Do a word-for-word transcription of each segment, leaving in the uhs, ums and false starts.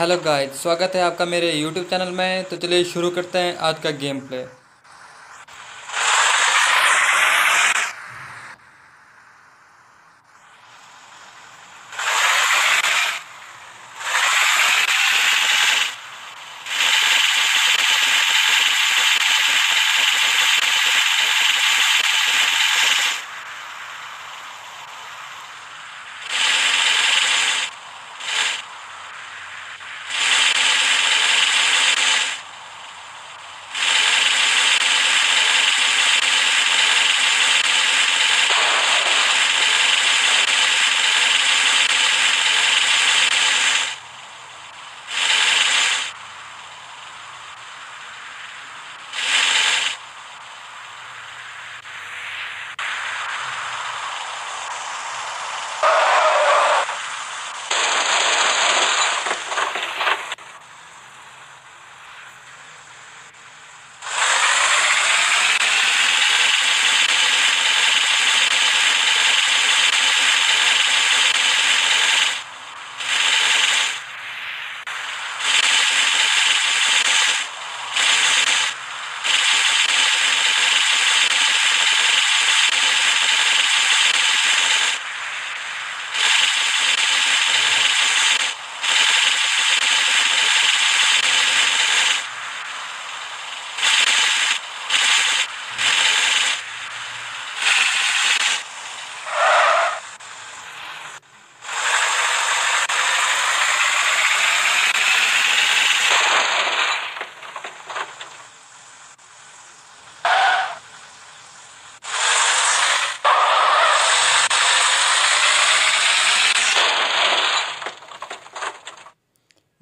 Hello guys, स्वागत है आपका मेरे यूट्यूब चैनल में। तो चलिए शुरू करते हैं आज का गेम प्ले।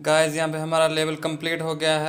गाइस यहाँ पे हमारा लेवल कंप्लीट हो गया है।